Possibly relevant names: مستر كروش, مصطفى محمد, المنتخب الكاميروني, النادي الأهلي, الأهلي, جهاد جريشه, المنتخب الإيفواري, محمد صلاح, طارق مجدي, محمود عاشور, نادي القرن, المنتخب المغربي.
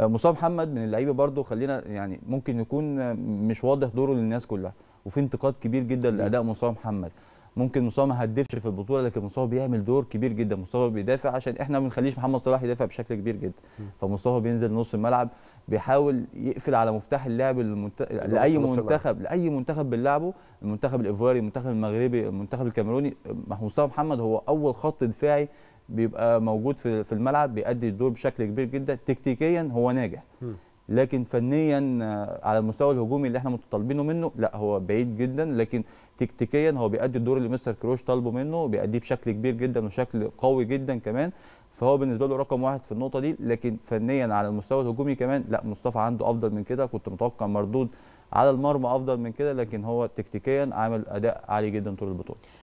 مصطفى محمد من اللعيبه برضو خلينا يعني ممكن يكون مش واضح دوره للناس كلها، وفي انتقاد كبير جدا لاداء مصطفى محمد. ممكن مصطفى ما هدفش في البطوله، لكن مصطفى بيعمل دور كبير جدا. مصطفى بيدافع عشان احنا ما بنخليش محمد صلاح يدافع بشكل كبير جدا، فمصطفى بينزل نص الملعب بيحاول يقفل على مفتاح اللعب لاي منتخب، لاي منتخب بنلعبه، المنتخب الايفواري، المنتخب المغربي، المنتخب الكاميروني. مصطفى محمد هو اول خط دفاعي بيبقى موجود في الملعب، بيأدي الدور بشكل كبير جدا. تكتيكيا هو ناجح، لكن فنيا على المستوى الهجومي اللي احنا متطالبينه منه لا، هو بعيد جدا. لكن تكتيكيا هو بيأدي الدور اللي مستر كروش طالبه منه، بيأديه بشكل كبير جدا وشكل قوي جدا كمان، فهو بالنسبه له رقم واحد في النقطه دي. لكن فنيا على المستوى الهجومي كمان لا، مصطفى عنده افضل من كده، كنت متوقع مردود على المرمى افضل من كده، لكن هو تكتيكيا عامل اداء عالي جدا طول البطوله.